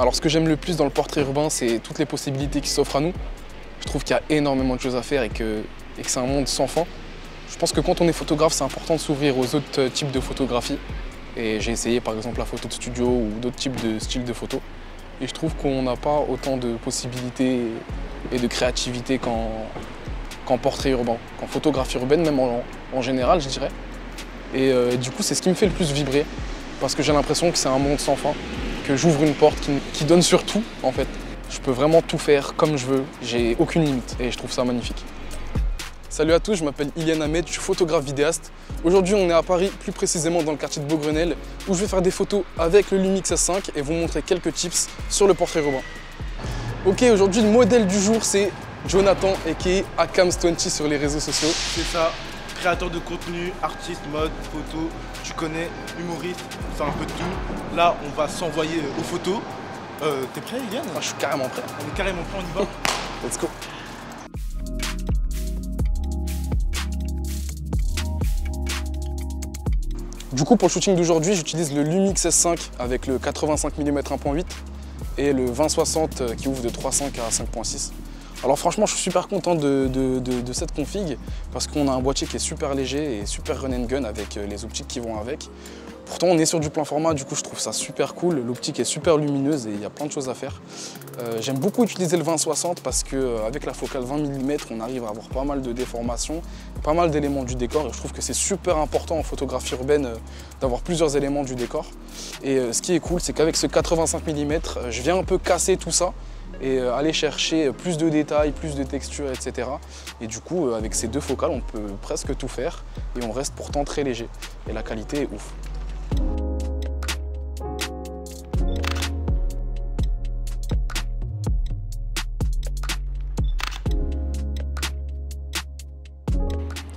Alors ce que j'aime le plus dans le portrait urbain, c'est toutes les possibilités qui s'offrent à nous. Je trouve qu'il y a énormément de choses à faire et que c'est un monde sans fin. Je pense que quand on est photographe, c'est important de s'ouvrir aux autres types de photographies. Et j'ai essayé par exemple la photo de studio ou d'autres types de styles de photo. Et je trouve qu'on n'a pas autant de possibilités et de créativité qu'en portrait urbain, qu'en photographie urbaine, même en général, je dirais. Et du coup, c'est ce qui me fait le plus vibrer, parce que j'ai l'impression que c'est un monde sans fin, que j'ouvre une porte qui donne sur tout, en fait. Je peux vraiment tout faire comme je veux, j'ai aucune limite, et je trouve ça magnifique. Salut à tous, je m'appelle Ilian Ahmed, je suis photographe vidéaste. Aujourd'hui, on est à Paris, plus précisément dans le quartier de Beaugrenelle, où je vais faire des photos avec le Lumix S5 et vous montrer quelques tips sur le portrait urbain. Ok, aujourd'hui, le modèle du jour, c'est Jonathan, aka Akams20 sur les réseaux sociaux. C'est ça, créateur de contenu, artiste, mode, photo, tu connais, humoriste, c'est un peu de tout. Là, on va s'envoyer aux photos. T'es prêt, Ilian? Ah, je suis carrément prêt. On est carrément prêt, on y va. Let's go. Du coup, pour le shooting d'aujourd'hui, j'utilise le Lumix S5 avec le 85mm f/1.8 et le 20-60 qui ouvre de 3.5 à 5.6. Alors franchement, je suis super content de cette config parce qu'on a un boîtier qui est super léger et super run and gun avec les optiques qui vont avec. Pourtant, on est sur du plein format, du coup, je trouve ça super cool. L'optique est super lumineuse et il y a plein de choses à faire. J'aime beaucoup utiliser le 20-60 parce qu'avec la focale 20mm, on arrive à avoir pas mal de déformations, pas mal d'éléments du décor. Et je trouve que c'est super important en photographie urbaine d'avoir plusieurs éléments du décor. Et ce qui est cool, c'est qu'avec ce 85mm, je viens un peu casser tout ça et aller chercher plus de détails, plus de textures, etc. Et du coup, avec ces deux focales, on peut presque tout faire et on reste pourtant très léger. Et la qualité est ouf.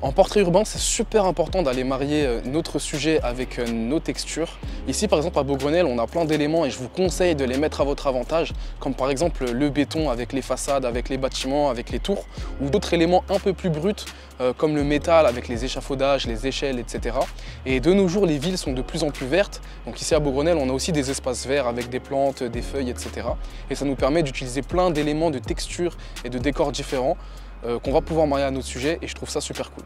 En portrait urbain, c'est super important d'aller marier notre sujet avec nos textures. Ici, par exemple, à Beaugrenelle, on a plein d'éléments et je vous conseille de les mettre à votre avantage, comme par exemple le béton avec les façades, avec les bâtiments, avec les tours, ou d'autres éléments un peu plus bruts, comme le métal avec les échafaudages, les échelles, etc. Et de nos jours, les villes sont de plus en plus vertes. Donc ici, à Beaugrenelle, on a aussi des espaces verts avec des plantes, des feuilles, etc. Et ça nous permet d'utiliser plein d'éléments de textures et de décors différents qu'on va pouvoir marier à notre sujet et je trouve ça super cool.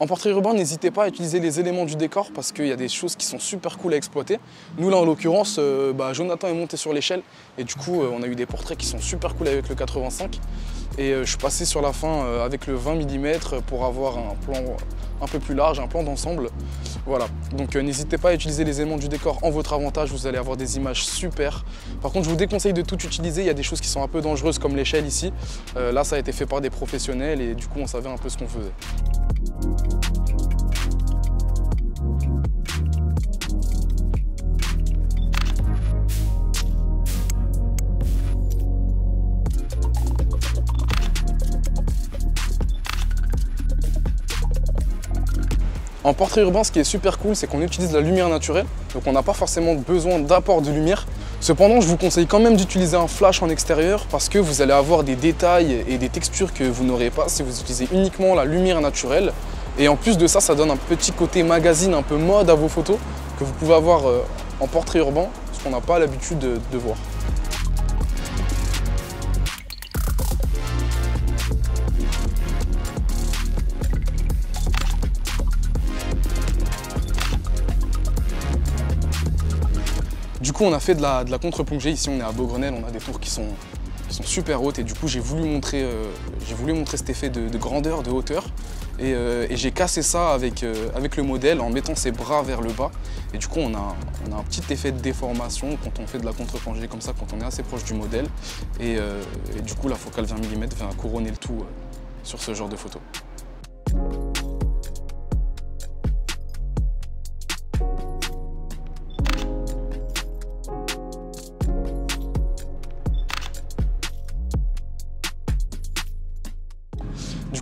En portrait urbain, n'hésitez pas à utiliser les éléments du décor parce qu'il y a des choses qui sont super cool à exploiter. Nous là en l'occurrence, Jonathan est monté sur l'échelle et du coup on a eu des portraits qui sont super cool avec le 85 et je suis passé sur la fin avec le 20 mm pour avoir un plan un peu plus large, un plan d'ensemble. Voilà, donc n'hésitez pas à utiliser les éléments du décor en votre avantage, vous allez avoir des images super. Par contre, je vous déconseille de tout utiliser, il y a des choses qui sont un peu dangereuses comme l'échelle ici. Là, ça a été fait par des professionnels et du coup on savait un peu ce qu'on faisait. En portrait urbain, ce qui est super cool, c'est qu'on utilise la lumière naturelle, donc on n'a pas forcément besoin d'apport de lumière. Cependant, je vous conseille quand même d'utiliser un flash en extérieur parce que vous allez avoir des détails et des textures que vous n'aurez pas si vous utilisez uniquement la lumière naturelle. Et en plus de ça, ça donne un petit côté magazine, un peu mode à vos photos que vous pouvez avoir en portrait urbain, ce qu'on n'a pas l'habitude de voir. Du coup, on a fait de la contre-plongée. Ici, on est à Beaugrenelle, on a des tours qui sont super hautes. Et du coup, j'ai voulu montrer, cet effet de grandeur, de hauteur. Et j'ai cassé ça avec le modèle en mettant ses bras vers le bas. Et du coup, on a un petit effet de déformation quand on fait de la contre-plongée comme ça, quand on est assez proche du modèle. Et du coup, la focale 20 mm vient couronner le tout sur ce genre de photo.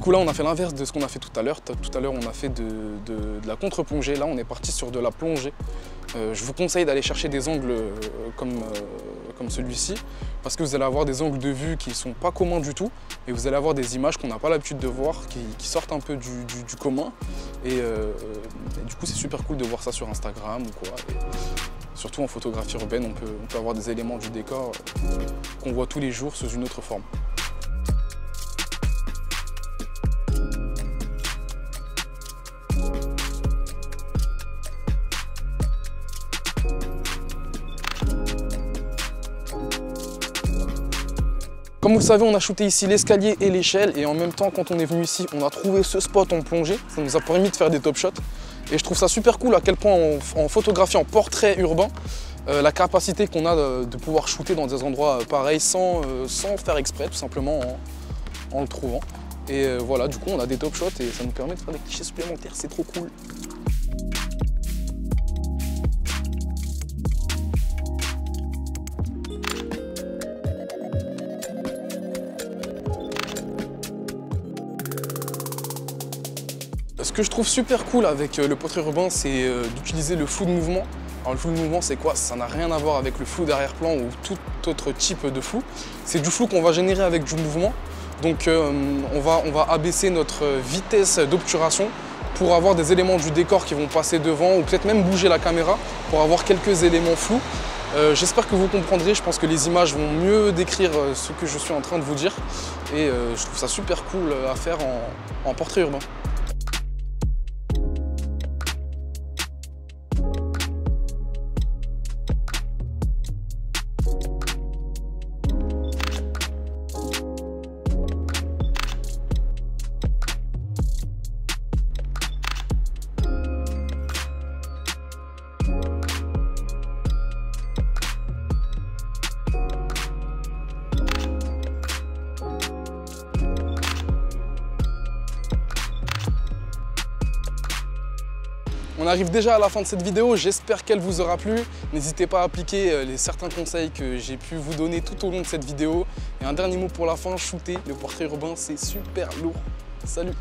coup là on a fait l'inverse de ce qu'on a fait tout à l'heure. Tout à l'heure on a fait de la contre-plongée, là on est parti sur de la plongée. Je vous conseille d'aller chercher des angles comme celui-ci, parce que vous allez avoir des angles de vue qui ne sont pas communs du tout, et vous allez avoir des images qu'on n'a pas l'habitude de voir, qui sortent un peu du commun, et du coup c'est super cool de voir ça sur Instagram ou quoi. Et surtout en photographie urbaine, on peut avoir des éléments du décor qu'on voit tous les jours sous une autre forme. Comme vous le savez, on a shooté ici l'escalier et l'échelle, et en même temps, quand on est venu ici, on a trouvé ce spot en plongée. Ça nous a permis de faire des top shots. Et je trouve ça super cool à quel point en photographie, en portrait urbain, la capacité qu'on a de pouvoir shooter dans des endroits pareils sans faire exprès, tout simplement en le trouvant. Et voilà, du coup, on a des top shots et ça nous permet de faire des clichés supplémentaires. C'est trop cool. Ce que je trouve super cool avec le portrait urbain, c'est d'utiliser le flou de mouvement. Alors le flou de mouvement, c'est quoi? Ça n'a rien à voir avec le flou d'arrière-plan ou tout autre type de flou. C'est du flou qu'on va générer avec du mouvement. Donc on va abaisser notre vitesse d'obturation pour avoir des éléments du décor qui vont passer devant, ou peut-être même bouger la caméra pour avoir quelques éléments flous. J'espère que vous comprendrez, je pense que les images vont mieux décrire ce que je suis en train de vous dire. Et je trouve ça super cool à faire en portrait urbain. On arrive déjà à la fin de cette vidéo, j'espère qu'elle vous aura plu. N'hésitez pas à appliquer les certains conseils que j'ai pu vous donner tout au long de cette vidéo. Et un dernier mot pour la fin, shooter le portrait urbain, c'est super lourd. Salut!